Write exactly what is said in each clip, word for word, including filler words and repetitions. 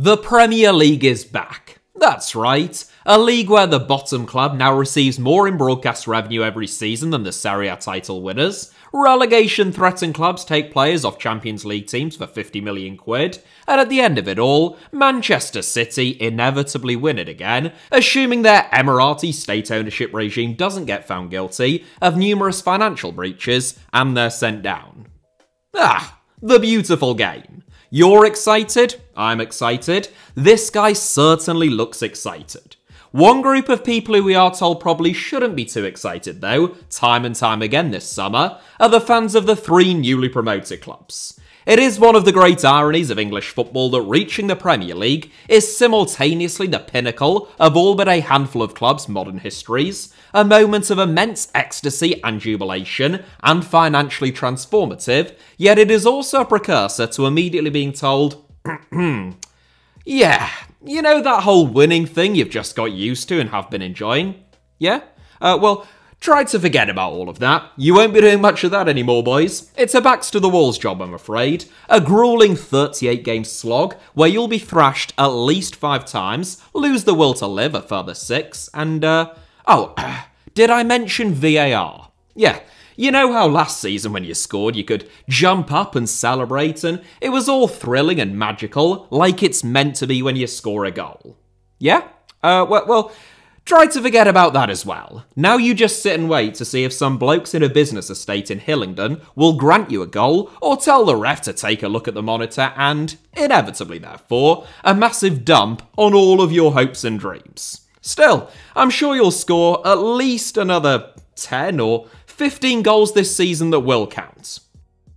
The Premier League is back. That's right, a league where the bottom club now receives more in broadcast revenue every season than the Serie A title winners, relegation-threatened clubs take players off Champions League teams for fifty million quid, and at the end of it all, Manchester City inevitably win it again, assuming their Emirati state ownership regime doesn't get found guilty of numerous financial breaches and they're sent down. Ah, the beautiful game. You're excited? I'm excited. This guy certainly looks excited. One group of people who we are told probably shouldn't be too excited though, time and time again this summer, are the fans of the three newly promoted clubs. It is one of the great ironies of English football that reaching the Premier League is simultaneously the pinnacle of all but a handful of clubs' modern histories, a moment of immense ecstasy and jubilation, and financially transformative, yet it is also a precursor to immediately being told, yeah, you know that whole winning thing you've just got used to and have been enjoying? Yeah? Uh, well, try to forget about all of that. You won't be doing much of that anymore, boys. It's a backs to the walls job, I'm afraid. A grueling thirty-eight game slog where you'll be thrashed at least five times, lose the will to live a further six, and, uh... Oh, did I mention V A R? Yeah, you know how last season when you scored you could jump up and celebrate and it was all thrilling and magical, like it's meant to be when you score a goal. Yeah? Uh, well, well, try to forget about that as well. Now you just sit and wait to see if some blokes in a business estate in Hillingdon will grant you a goal or tell the ref to take a look at the monitor and, inevitably therefore, a massive dump on all of your hopes and dreams. Still, I'm sure you'll score at least another ten or fifteen goals this season that will count.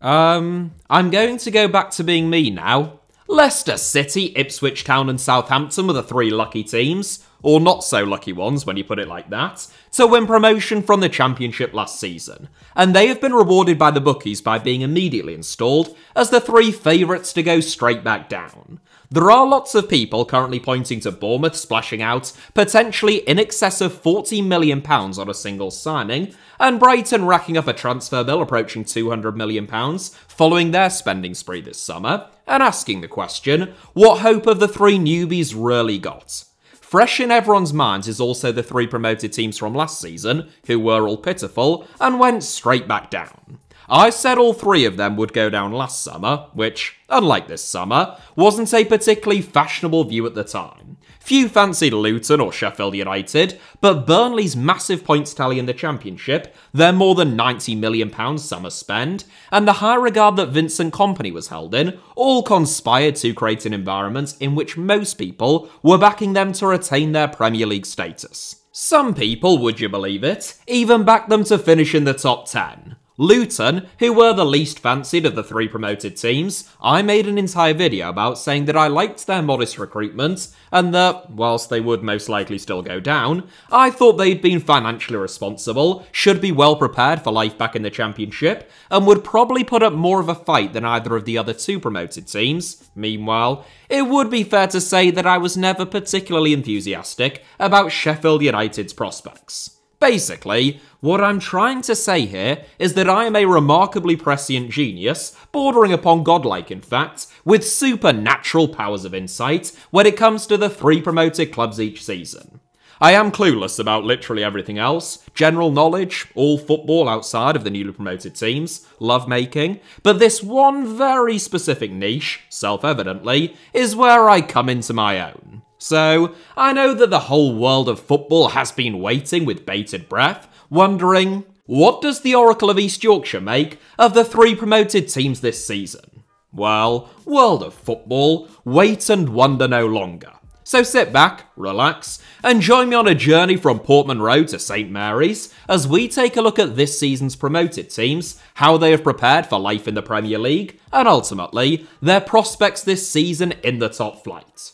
Um, I'm going to go back to being me now. Leicester City, Ipswich Town and Southampton were the three lucky teams, or not so lucky ones when you put it like that, to win promotion from the Championship last season, and they have been rewarded by the bookies by being immediately installed as the three favourites to go straight back down. There are lots of people currently pointing to Bournemouth splashing out potentially in excess of forty million pounds on a single signing, and Brighton racking up a transfer bill approaching two hundred million pounds following their spending spree this summer, and asking the question, what hope have the three newbies really got? Fresh in everyone's minds is also the three promoted teams from last season, who were all pitiful, and went straight back down. I said all three of them would go down last summer, which, unlike this summer, wasn't a particularly fashionable view at the time. Few fancied Luton or Sheffield United, but Burnley's massive points tally in the Championship, their more than ninety million pounds summer spend, and the high regard that Vincent Kompany was held in, all conspired to create an environment in which most people were backing them to retain their Premier League status. Some people, would you believe it, even backed them to finish in the top ten. Luton, who were the least fancied of the three promoted teams, I made an entire video about saying that I liked their modest recruitment and that, whilst they would most likely still go down, I thought they'd been financially responsible, should be well prepared for life back in the Championship, and would probably put up more of a fight than either of the other two promoted teams. Meanwhile, it would be fair to say that I was never particularly enthusiastic about Sheffield United's prospects. Basically, what I'm trying to say here is that I am a remarkably prescient genius, bordering upon godlike in fact, with supernatural powers of insight when it comes to the three promoted clubs each season. I am clueless about literally everything else, general knowledge, all football outside of the newly promoted teams, lovemaking, but this one very specific niche, self-evidently, is where I come into my own. So, I know that the whole world of football has been waiting with bated breath, wondering, what does the Oracle of East Yorkshire make of the three promoted teams this season? Well, world of football, wait and wonder no longer. So sit back, relax, and join me on a journey from Portman Road to Saint Mary's as we take a look at this season's promoted teams, how they have prepared for life in the Premier League, and ultimately, their prospects this season in the top flight.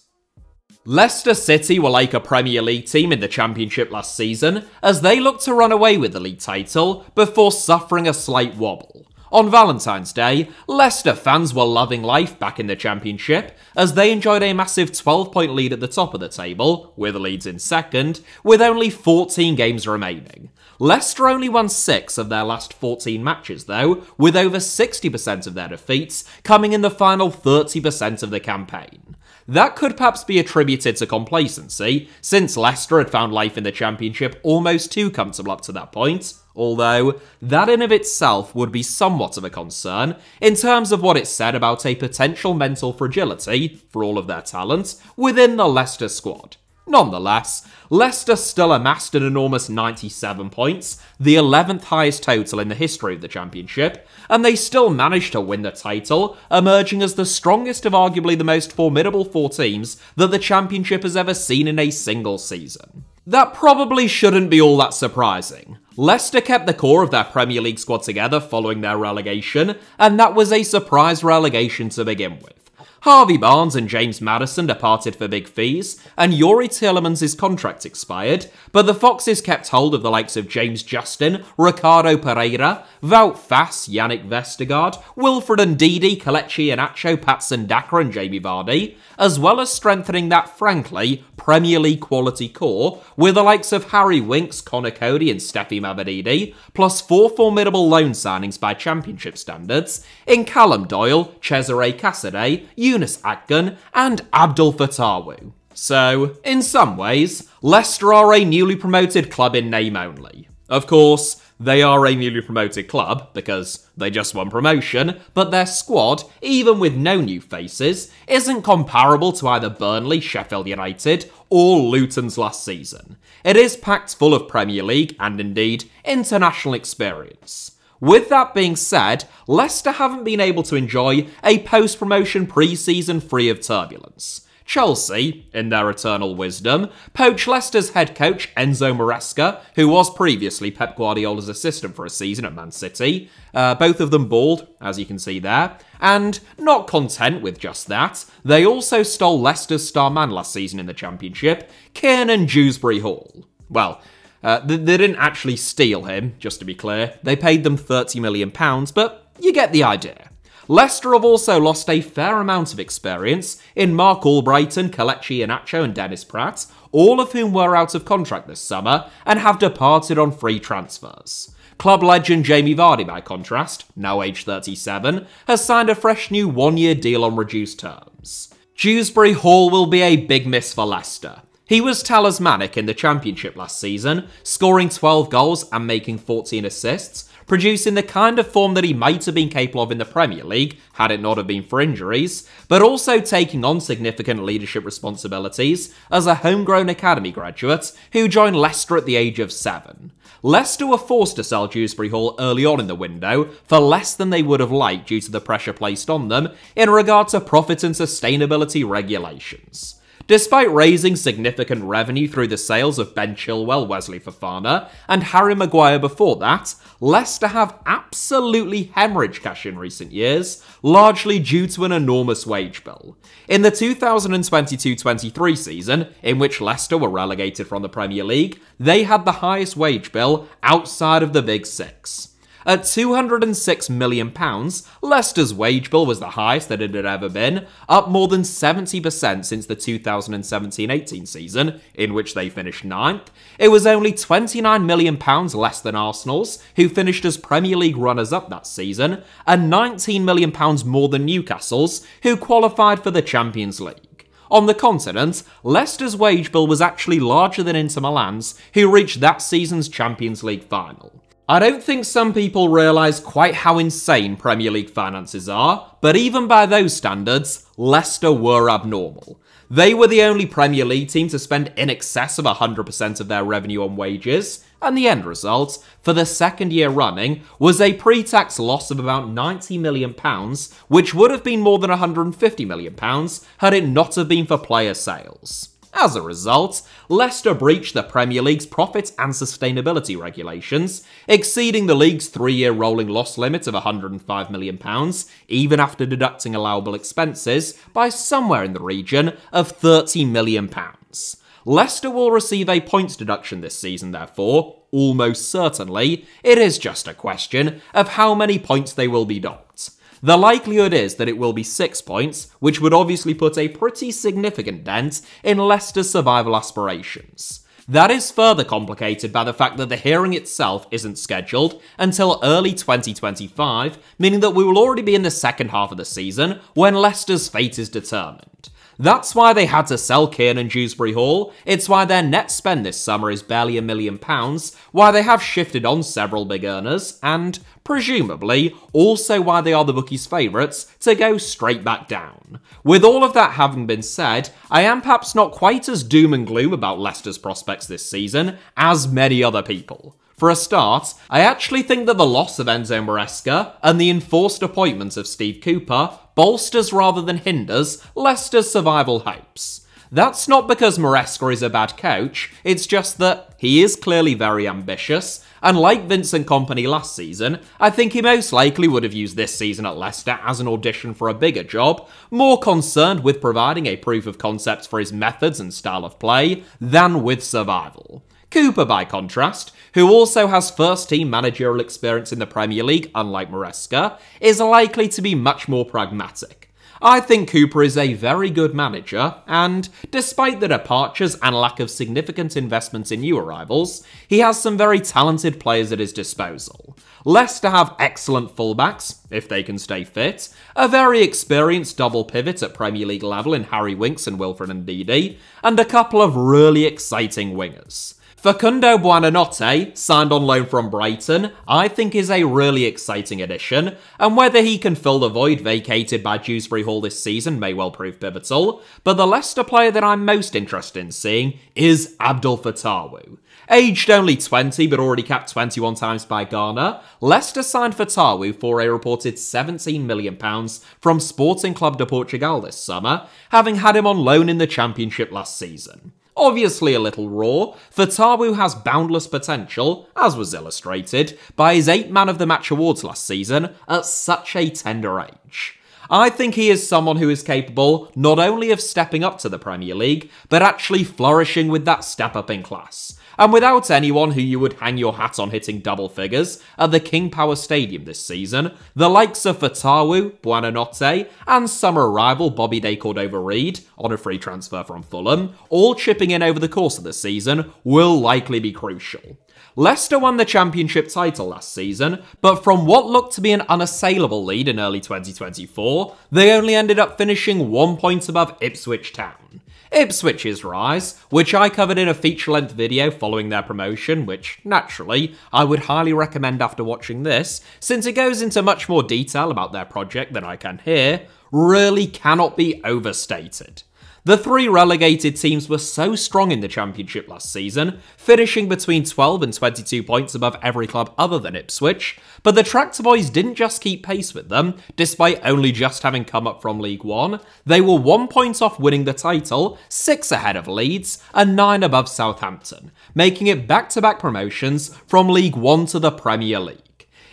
Leicester City were like a Premier League team in the Championship last season as they looked to run away with the league title before suffering a slight wobble. On Valentine's Day, Leicester fans were loving life back in the Championship as they enjoyed a massive twelve point lead at the top of the table, with Leeds in second, with only fourteen games remaining. Leicester only won six of their last fourteen matches though, with over sixty percent of their defeats coming in the final thirty percent of the campaign. That could perhaps be attributed to complacency, since Leicester had found life in the Championship almost too comfortable up to that point, although that in of itself would be somewhat of a concern in terms of what it said about a potential mental fragility, for all of their talent, within the Leicester squad. Nonetheless, Leicester still amassed an enormous ninety-seven points, the eleventh highest total in the history of the Championship, and they still managed to win the title, emerging as the strongest of arguably the most formidable four teams that the Championship has ever seen in a single season. That probably shouldn't be all that surprising. Leicester kept the core of their Premier League squad together following their relegation, and that was a surprise relegation to begin with. Harvey Barnes and James Maddison departed for big fees, and Youri Tielemans' contract expired, but the Foxes kept hold of the likes of James Justin, Ricardo Pereira, Wout Fass, Yannick Vestergaard, Wilfred Ndidi, Kelechi Iheanacho, Patson Daka and Jamie Vardy, as well as strengthening that, frankly, Premier League quality core with the likes of Harry Winks, Connor Cody and Stefi Mavadidi, plus four formidable loan signings by Championship standards in Callum Doyle, Cesare Cassidy, Yunus Akgun, and Abdul Fatawu. So, in some ways, Leicester are a newly promoted club in name only. Of course, they are a newly promoted club, because they just won promotion, but their squad, even with no new faces, isn't comparable to either Burnley, Sheffield United, or Luton's last season. It is packed full of Premier League, and indeed, international experience. With that being said, Leicester haven't been able to enjoy a post-promotion pre-season free of turbulence. Chelsea, in their eternal wisdom, poached Leicester's head coach Enzo Maresca, who was previously Pep Guardiola's assistant for a season at Man City, uh, both of them bald, as you can see there, and not content with just that, they also stole Leicester's star man last season in the Championship, Kiernan Dewsbury Hall. Well, Uh, they didn't actually steal him, just to be clear. They paid them thirty million pounds, but you get the idea. Leicester have also lost a fair amount of experience in Mark Albrighton, Kelechi Iheanacho and Dennis Pratt, all of whom were out of contract this summer and have departed on free transfers. Club legend Jamie Vardy, by contrast, now age thirty-seven, has signed a fresh new one-year deal on reduced terms. Dewsbury Hall will be a big miss for Leicester. He was talismanic in the Championship last season, scoring twelve goals and making fourteen assists, producing the kind of form that he might have been capable of in the Premier League, had it not have been for injuries, but also taking on significant leadership responsibilities as a homegrown academy graduate who joined Leicester at the age of seven. Leicester were forced to sell Dewsbury Hall early on in the window for less than they would have liked due to the pressure placed on them in regard to profit and sustainability regulations. Despite raising significant revenue through the sales of Ben Chilwell, Wesley Fofana, and Harry Maguire before that, Leicester have absolutely hemorrhaged cash in recent years, largely due to an enormous wage bill. In the two thousand twenty-two twenty-three season, in which Leicester were relegated from the Premier League, they had the highest wage bill outside of the Big Six. At two hundred and six million pounds, Leicester's wage bill was the highest that it had ever been, up more than seventy percent since the two thousand seventeen eighteen season, in which they finished ninth. It was only twenty-nine million pounds less than Arsenal's, who finished as Premier League runners-up that season, and nineteen million pounds more than Newcastle's, who qualified for the Champions League. On the continent, Leicester's wage bill was actually larger than Inter Milan's, who reached that season's Champions League final. I don't think some people realise quite how insane Premier League finances are, but even by those standards, Leicester were abnormal. They were the only Premier League team to spend in excess of one hundred percent of their revenue on wages, and the end result, for the second year running, was a pre-tax loss of about ninety million pounds, which would have been more than one hundred and fifty million pounds had it not have been for player sales. As a result, Leicester breached the Premier League's profit and sustainability regulations, exceeding the league's three-year rolling loss limit of one hundred and five million pounds, even after deducting allowable expenses, by somewhere in the region of thirty million pounds. Leicester will receive a points deduction this season, therefore, almost certainly. It is just a question of how many points they will be docked. The likelihood is that it will be six points, which would obviously put a pretty significant dent in Leicester's survival aspirations. That is further complicated by the fact that the hearing itself isn't scheduled until early twenty twenty-five, meaning that we will already be in the second half of the season when Leicester's fate is determined. That's why they had to sell Kiernan Dewsbury Hall, it's why their net spend this summer is barely a million pounds, why they have shifted on several big earners, and, presumably, also why they are the bookies' favourites to go straight back down. With all of that having been said, I am perhaps not quite as doom and gloom about Leicester's prospects this season as many other people. For a start, I actually think that the loss of Enzo Maresca and the enforced appointment of Steve Cooper bolsters rather than hinders Leicester's survival hopes. That's not because Maresca is a bad coach, it's just that he is clearly very ambitious, and like Vincent Kompany last season, I think he most likely would have used this season at Leicester as an audition for a bigger job, more concerned with providing a proof of concept for his methods and style of play than with survival. Cooper, by contrast, who also has first-team managerial experience in the Premier League, unlike Maresca, is likely to be much more pragmatic. I think Cooper is a very good manager, and despite the departures and lack of significant investments in new arrivals, he has some very talented players at his disposal. Leicester have excellent fullbacks, if they can stay fit, a very experienced double pivot at Premier League level in Harry Winks and Wilfred Ndidi, and a couple of really exciting wingers. Facundo Buonanotte, signed on loan from Brighton, I think is a really exciting addition, and whether he can fill the void vacated by Dewsbury Hall this season may well prove pivotal, but the Leicester player that I'm most interested in seeing is Abdul Fatawu. Aged only twenty but already capped twenty-one times by Ghana, Leicester signed Fatawu for a reported seventeen million pounds from Sporting Club de Portugal this summer, having had him on loan in the Championship last season. Obviously a little raw, Fatawu has boundless potential, as was illustrated by his eight Man of the Match awards last season at such a tender age. I think he is someone who is capable not only of stepping up to the Premier League, but actually flourishing with that step up in class. And without anyone who you would hang your hat on hitting double figures at the King Power Stadium this season, the likes of Fatawu, Buonanotte, and summer rival Bobby De Cordova-Reed, on a free transfer from Fulham, all chipping in over the course of the season, will likely be crucial. Leicester won the Championship title last season, but from what looked to be an unassailable lead in early twenty twenty-four, they only ended up finishing one point above Ipswich Town. Ipswich's rise, which I covered in a feature-length video following their promotion, which, naturally, I would highly recommend after watching this, since it goes into much more detail about their project than I can here, really cannot be overstated. The three relegated teams were so strong in the Championship last season, finishing between twelve and twenty-two points above every club other than Ipswich, but the Tractor Boys didn't just keep pace with them, despite only just having come up from League One. They were one point off winning the title, six ahead of Leeds, and nine above Southampton, making it back-to-back promotions from League One to the Premier League.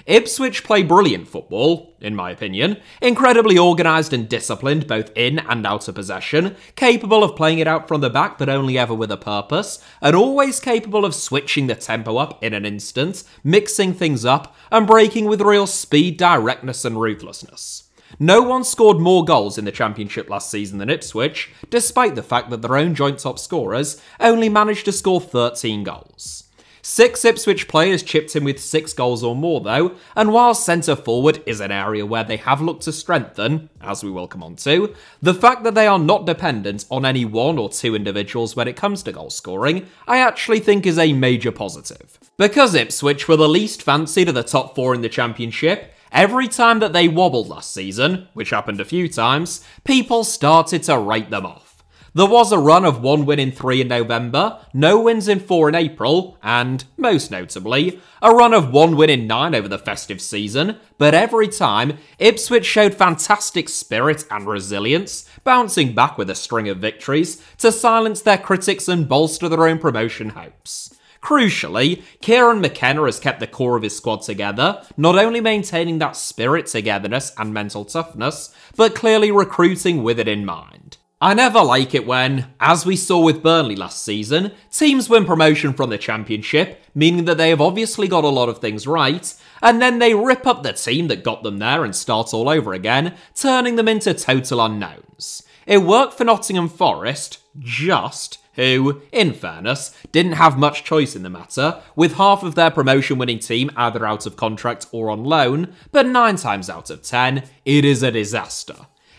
Ipswich play brilliant football, in my opinion, incredibly organised and disciplined both in and out of possession, capable of playing it out from the back but only ever with a purpose, and always capable of switching the tempo up in an instant, mixing things up, and breaking with real speed, directness and ruthlessness. No one scored more goals in the Championship last season than Ipswich, despite the fact that their own joint top scorers only managed to score thirteen goals. Six Ipswich players chipped in with six goals or more though, and while centre-forward is an area where they have looked to strengthen, as we will come on to, the fact that they are not dependent on any one or two individuals when it comes to goal scoring, I actually think is a major positive. Because Ipswich were the least fancied of the top four in the Championship, every time that they wobbled last season, which happened a few times, people started to write them off. There was a run of one win in three in November, no wins in four in April, and, most notably, a run of one win in nine over the festive season, but every time, Ipswich showed fantastic spirit and resilience, bouncing back with a string of victories to silence their critics and bolster their own promotion hopes. Crucially, Kieran McKenna has kept the core of his squad together, not only maintaining that spirit, togetherness, and mental toughness, but clearly recruiting with it in mind. I never like it when, as we saw with Burnley last season, teams win promotion from the Championship, meaning that they have obviously got a lot of things right, and then they rip up the team that got them there and start all over again, turning them into total unknowns. It worked for Nottingham Forest, just, who, in fairness, didn't have much choice in the matter, with half of their promotion-winning team either out of contract or on loan, but nine times out of ten, it is a disaster.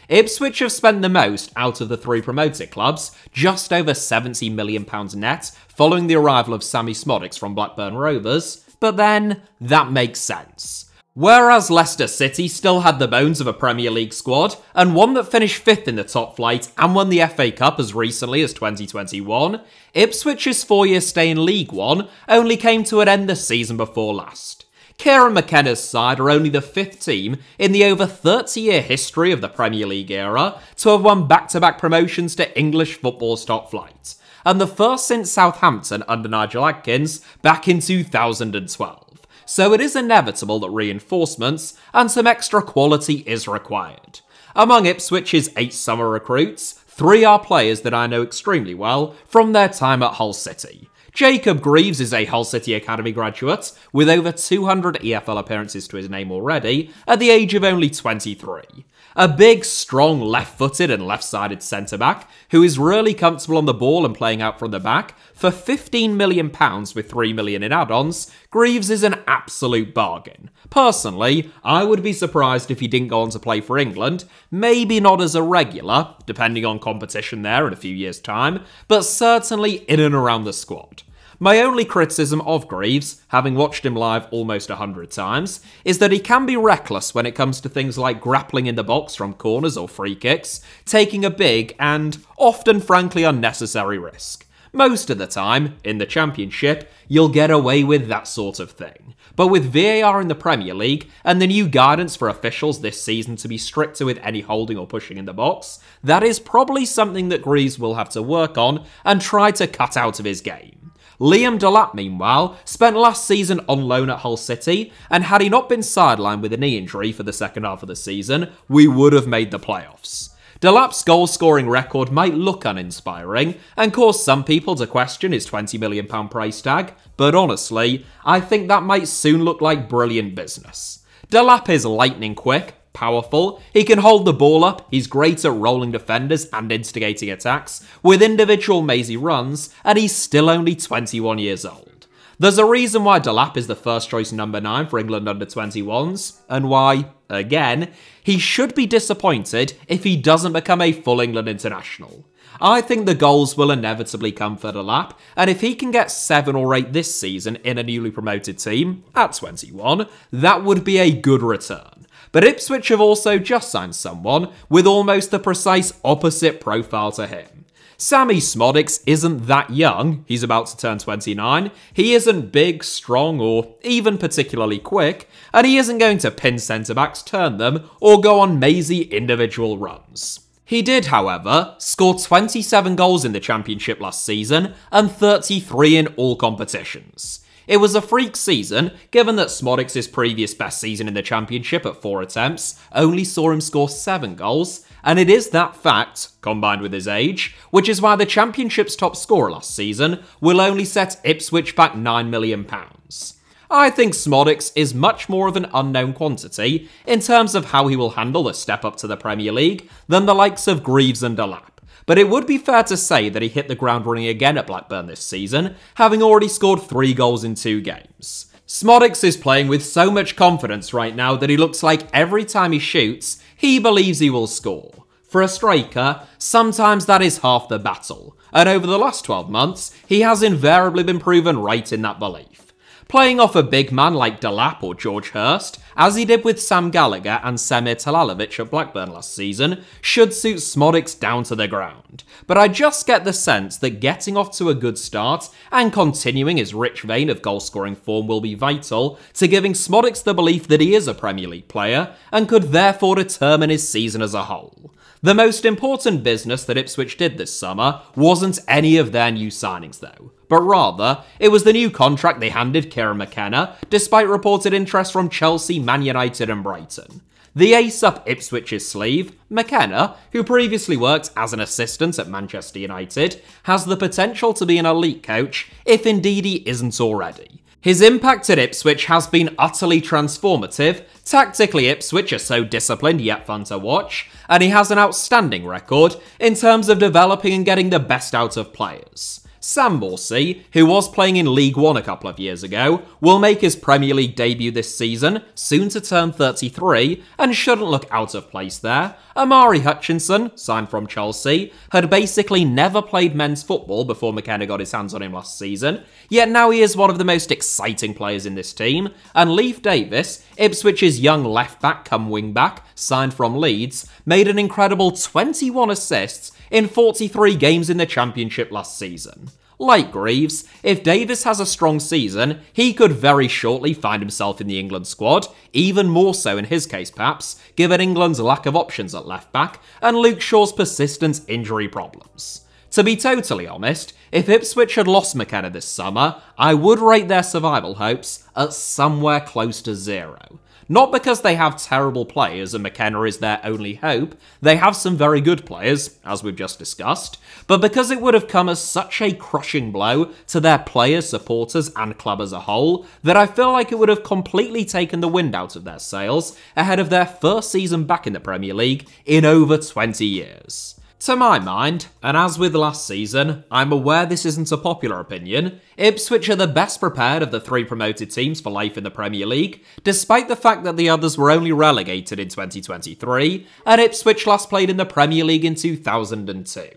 Ipswich have spent the most out of the three promoted clubs, just over seventy million pounds net, following the arrival of Sammie Szmodics from Blackburn Rovers, but then that makes sense. Whereas Leicester City still had the bones of a Premier League squad, and one that finished fifth in the top flight and won the F A Cup as recently as twenty twenty-one, Ipswich's four-year stay in League One only came to an end the season before last. Kieran McKenna's side are only the fifth team in the over thirty-year history of the Premier League era to have won back-to-back promotions to English football's top flight, and the first since Southampton under Nigel Atkins back in two thousand twelve. So it is inevitable that reinforcements and some extra quality is required. Among Ipswich's eight summer recruits, three are players that I know extremely well from their time at Hull City. Jacob Greaves is a Hull City Academy graduate with over two hundred E F L appearances to his name already at the age of only twenty-three. A big, strong, left-footed and left-sided centre-back who is really comfortable on the ball and playing out from the back. For fifteen million pounds with three million pounds in add-ons, Greaves is an absolute bargain. Personally, I would be surprised if he didn't go on to play for England, maybe not as a regular, depending on competition there in a few years' time, but certainly in and around the squad. My only criticism of Greaves, having watched him live almost a hundred times, is that he can be reckless when it comes to things like grappling in the box from corners or free kicks, taking a big and often frankly unnecessary risk. Most of the time, in the Championship, you'll get away with that sort of thing. But with V A R in the Premier League, and the new guidance for officials this season to be stricter with any holding or pushing in the box, that is probably something that Greaves will have to work on and try to cut out of his game. Liam Delap, meanwhile, spent last season on loan at Hull City, and had he not been sidelined with a knee injury for the second half of the season, we would have made the playoffs. Delap's goal-scoring record might look uninspiring, and cause some people to question his twenty million pounds price tag, but honestly, I think that might soon look like brilliant business. Delap is lightning quick, powerful, he can hold the ball up, he's great at rolling defenders and instigating attacks, with individual mazy runs, and he's still only twenty-one years old. There's a reason why Delap is the first choice number nine for England under twenty-ones, and why, again, he should be disappointed if he doesn't become a full England international. I think the goals will inevitably come for Delap, and if he can get seven or eight this season in a newly promoted team, at twenty-one, that would be a good return. But Ipswich have also just signed someone with almost the precise opposite profile to him. Sammie Szmodics isn't that young, he's about to turn twenty-nine, he isn't big, strong or even particularly quick, and he isn't going to pin centre-backs, turn them, or go on mazy individual runs. He did, however, score twenty-seven goals in the Championship last season and thirty-three in all competitions. It was a freak season, given that Szmodics' previous best season in the Championship at four attempts only saw him score seven goals, and it is that fact, combined with his age, which is why the Championship's top scorer last season will only set Ipswich back nine million pounds. I think Szmodics is much more of an unknown quantity in terms of how he will handle the step up to the Premier League than the likes of Greaves and Delap. But it would be fair to say that he hit the ground running again at Blackburn this season, having already scored three goals in two games. Szmodics is playing with so much confidence right now that he looks like every time he shoots, he believes he will score. For a striker, sometimes that is half the battle, and over the last twelve months, he has invariably been proven right in that belief. Playing off a big man like Delap or George Hurst, as he did with Sam Gallagher and Semir Talalovic at Blackburn last season, should suit Szmodics down to the ground. But I just get the sense that getting off to a good start and continuing his rich vein of goal-scoring form will be vital to giving Szmodics the belief that he is a Premier League player and could therefore determine his season as a whole. The most important business that Ipswich did this summer wasn't any of their new signings though, but rather, it was the new contract they handed Kieran McKenna, despite reported interest from Chelsea, Man United and Brighton. The ace up Ipswich's sleeve, McKenna, who previously worked as an assistant at Manchester United, has the potential to be an elite coach, if indeed he isn't already. His impact at Ipswich has been utterly transformative, tactically Ipswich are so disciplined yet fun to watch, and he has an outstanding record in terms of developing and getting the best out of players. Sam Morsi, who was playing in League One a couple of years ago, will make his Premier League debut this season, soon to turn thirty-three, and shouldn't look out of place there. Amari Hutchinson, signed from Chelsea, had basically never played men's football before McKenna got his hands on him last season, yet now he is one of the most exciting players in this team. And Leif Davis, Ipswich's young left-back come wing-back, signed from Leeds, made an incredible twenty-one assists in forty-three games in the Championship last season. Like Greaves, if Davis has a strong season, he could very shortly find himself in the England squad, even more so in his case perhaps, given England's lack of options at left-back and Luke Shaw's persistent injury problems. To be totally honest, if Ipswich had lost McKenna this summer, I would rate their survival hopes at somewhere close to zero. Not because they have terrible players and McKenna is their only hope, they have some very good players, as we've just discussed, but because it would have come as such a crushing blow to their players, supporters and club as a whole, that I feel like it would have completely taken the wind out of their sails ahead of their first season back in the Premier League in over twenty years. To my mind, and as with last season, I'm aware this isn't a popular opinion, Ipswich are the best prepared of the three promoted teams for life in the Premier League, despite the fact that the others were only relegated in twenty twenty-three, and Ipswich last played in the Premier League in two thousand two.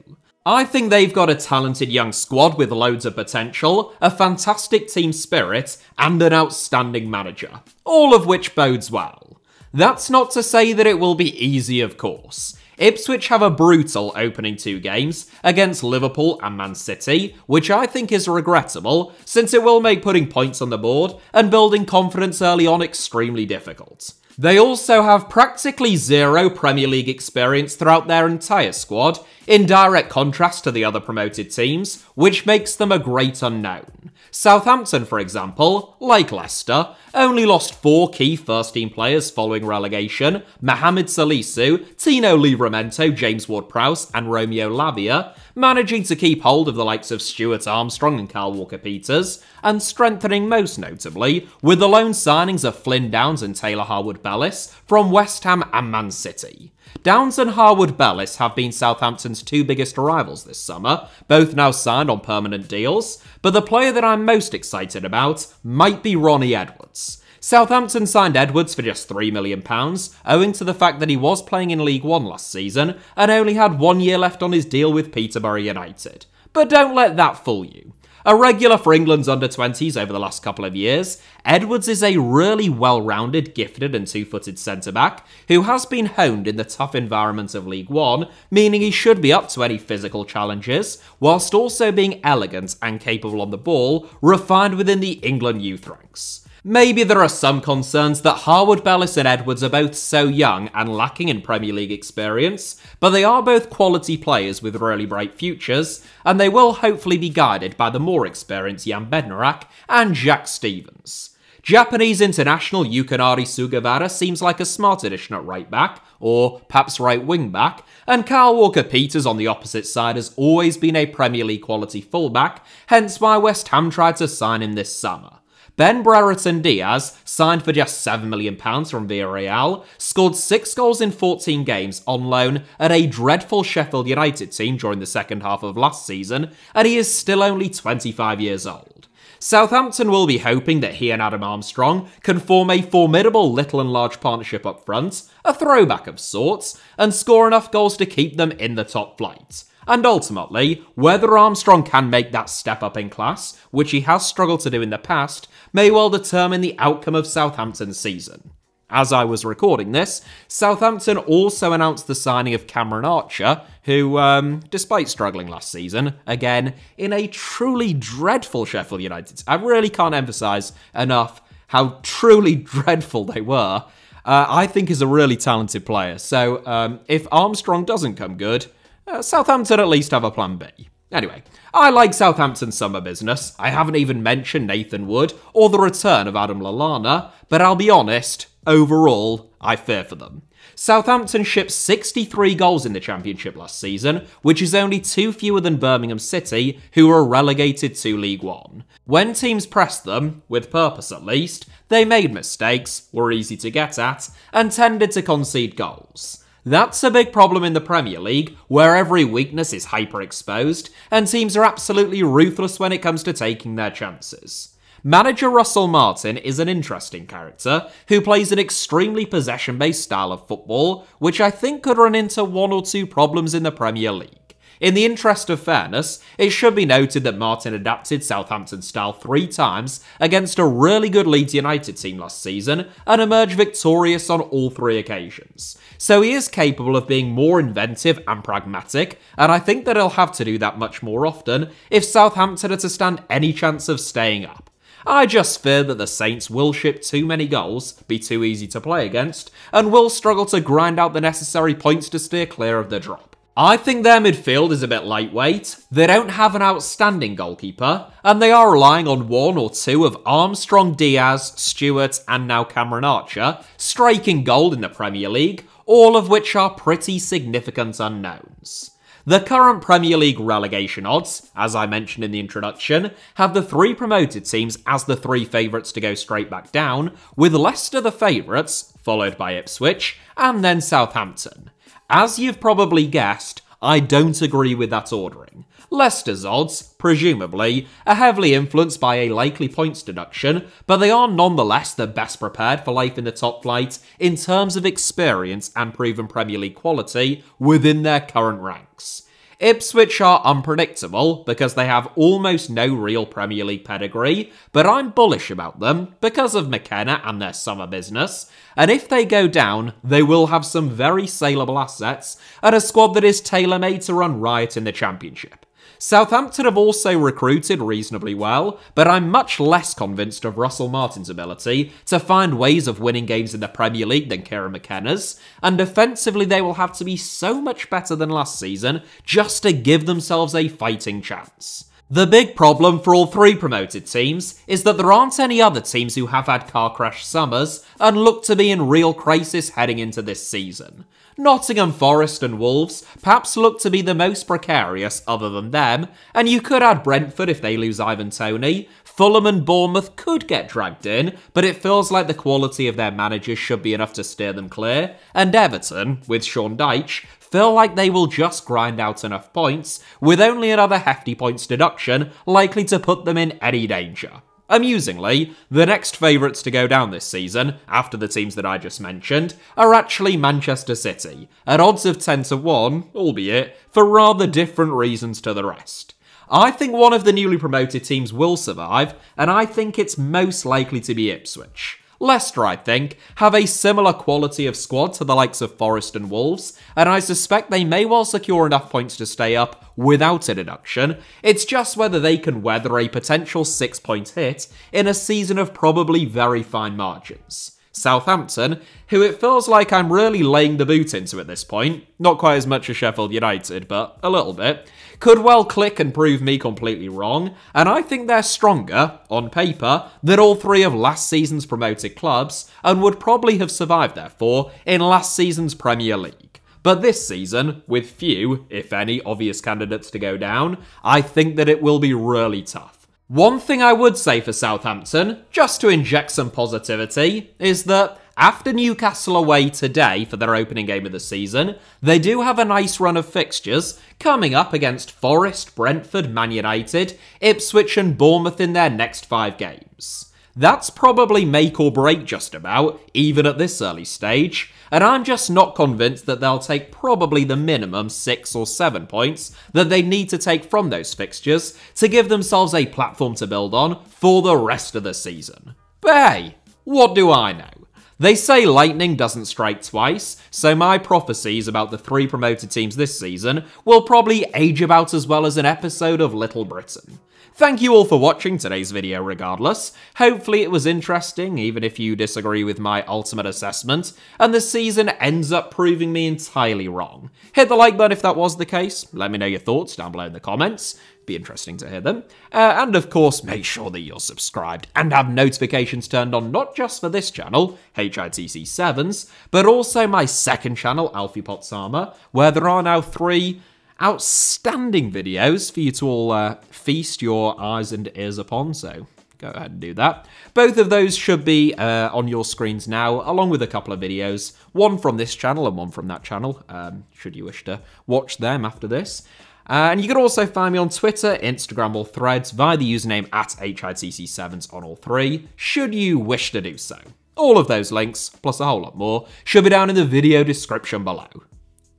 I think they've got a talented young squad with loads of potential, a fantastic team spirit, and an outstanding manager, all of which bodes well. That's not to say that it will be easy, of course. Ipswich have a brutal opening two games against Liverpool and Man City, which I think is regrettable, since it will make putting points on the board and building confidence early on extremely difficult. They also have practically zero Premier League experience throughout their entire squad, in direct contrast to the other promoted teams, which makes them a great unknown. Southampton, for example, like Leicester, only lost four key first-team players following relegation: Mohamed Salisu, Tino Livramento, James Ward-Prowse and Romeo Lavia, managing to keep hold of the likes of Stuart Armstrong and Carl Walker-Peters, and strengthening most notably with the loan signings of Flynn Downs and Taylor Harwood-Bellis from West Ham and Man City. Downs and Harwood-Bellis have been Southampton's two biggest rivals this summer, both now signed on permanent deals, but the player that I'm most excited about might be Ronnie Edwards. Southampton signed Edwards for just three million pounds, owing to the fact that he was playing in League One last season and only had one year left on his deal with Peterborough United. But don't let that fool you. A regular for England's under twenties over the last couple of years, Edwards is a really well-rounded, gifted and two-footed centre-back who has been honed in the tough environment of League One, meaning he should be up to any physical challenges, whilst also being elegant and capable on the ball, refined within the England youth ranks. Maybe there are some concerns that Harwood-Bellis and Edwards are both so young and lacking in Premier League experience, but they are both quality players with really bright futures, and they will hopefully be guided by the more experienced Jan Bednarak and Jack Stevens. Japanese international Yukinari Sugawara seems like a smart addition at right-back, or perhaps right-wing-back, and Carl Walker-Peters on the opposite side has always been a Premier League quality fullback, hence why West Ham tried to sign him this summer. Ben Brereton Diaz, signed for just seven million pounds from Villarreal, scored six goals in fourteen games on loan at a dreadful Sheffield United team during the second half of last season, and he is still only twenty-five years old. Southampton will be hoping that he and Adam Armstrong can form a formidable little and large partnership up front, a throwback of sorts, and score enough goals to keep them in the top flight. And ultimately, whether Armstrong can make that step up in class, which he has struggled to do in the past, may well determine the outcome of Southampton's season. As I was recording this, Southampton also announced the signing of Cameron Archer, who, um, despite struggling last season, again, in a truly dreadful Sheffield United, I really can't emphasise enough how truly dreadful they were, uh, I think is a really talented player. So um, if Armstrong doesn't come good, Uh, Southampton at least have a plan B. Anyway, I like Southampton's summer business. I haven't even mentioned Nathan Wood or the return of Adam Lallana, but I'll be honest, overall, I fear for them. Southampton shipped sixty-three goals in the Championship last season, which is only two fewer than Birmingham City, who were relegated to League One. When teams pressed them, with purpose at least, they made mistakes, were easy to get at, and tended to concede goals. That's a big problem in the Premier League, where every weakness is hyper-exposed, and teams are absolutely ruthless when it comes to taking their chances. Manager Russell Martin is an interesting character, who plays an extremely possession-based style of football, which I think could run into one or two problems in the Premier League. In the interest of fairness, it should be noted that Martin adapted Southampton style three times against a really good Leeds United team last season and emerged victorious on all three occasions. So he is capable of being more inventive and pragmatic, and I think that he'll have to do that much more often if Southampton are to stand any chance of staying up. I just fear that the Saints will ship too many goals, be too easy to play against, and will struggle to grind out the necessary points to steer clear of the drop. I think their midfield is a bit lightweight, they don't have an outstanding goalkeeper, and they are relying on one or two of Armstrong, Diaz, Stewart and now Cameron Archer striking gold in the Premier League, all of which are pretty significant unknowns. The current Premier League relegation odds, as I mentioned in the introduction, have the three promoted teams as the three favourites to go straight back down, with Leicester the favourites, followed by Ipswich, and then Southampton. As you've probably guessed, I don't agree with that ordering. Leicester's odds, presumably, are heavily influenced by a likely points deduction, but they are nonetheless the best prepared for life in the top flight in terms of experience and proven Premier League quality within their current ranks. Ipswich are unpredictable because they have almost no real Premier League pedigree, but I'm bullish about them because of McKenna and their summer business, and if they go down, they will have some very saleable assets and a squad that is tailor-made to run riot in the Championship. Southampton have also recruited reasonably well, but I'm much less convinced of Russell Martin's ability to find ways of winning games in the Premier League than Kieran McKenna's, and defensively they will have to be so much better than last season just to give themselves a fighting chance. The big problem for all three promoted teams is that there aren't any other teams who have had car crash summers and look to be in real crisis heading into this season. Nottingham Forest and Wolves perhaps look to be the most precarious other than them, and you could add Brentford if they lose Ivan Toney. Fulham and Bournemouth could get dragged in, but it feels like the quality of their managers should be enough to steer them clear, and Everton, with Sean Dyche, feel like they will just grind out enough points, with only another hefty points deduction likely to put them in any danger. Amusingly, the next favourites to go down this season, after the teams that I just mentioned, are actually Manchester City, at odds of ten to one, albeit for rather different reasons to the rest. I think one of the newly promoted teams will survive, and I think it's most likely to be Ipswich. Leicester, I think, have a similar quality of squad to the likes of Forest and Wolves, and I suspect they may well secure enough points to stay up without a deduction. It's just whether they can weather a potential six-point hit in a season of probably very fine margins. Southampton, who it feels like I'm really laying the boot into at this point, not quite as much as Sheffield United, but a little bit, could well click and prove me completely wrong, and I think they're stronger, on paper, than all three of last season's promoted clubs, and would probably have survived, therefore, in last season's Premier League. But this season, with few, if any, obvious candidates to go down, I think that it will be really tough. One thing I would say for Southampton, just to inject some positivity, is that after Newcastle away today for their opening game of the season, they do have a nice run of fixtures, coming up against Forest, Brentford, Man United, Ipswich and Bournemouth in their next five games. That's probably make or break just about, even at this early stage, and I'm just not convinced that they'll take probably the minimum six or seven points that they need to take from those fixtures to give themselves a platform to build on for the rest of the season. But hey, what do I know? They say lightning doesn't strike twice, so my prophecies about the three promoted teams this season will probably age about as well as an episode of Little Britain. Thank you all for watching today's video regardless. Hopefully it was interesting, even if you disagree with my ultimate assessment, and the season ends up proving me entirely wrong. Hit the like button if that was the case, let me know your thoughts down below in the comments, be interesting to hear them, uh, and of course make sure that you're subscribed and have notifications turned on not just for this channel, H I T C sevens, but also my second channel, Alfie Potts Armour, where there are now three outstanding videos for you to all uh, feast your eyes and ears upon, so go ahead and do that. Both of those should be uh, on your screens now, along with a couple of videos, one from this channel and one from that channel, um, should you wish to watch them after this. Uh, and you can also find me on Twitter, Instagram, or Threads via the username at H I T C sevens on all three, should you wish to do so. All of those links, plus a whole lot more, should be down in the video description below.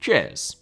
Cheers.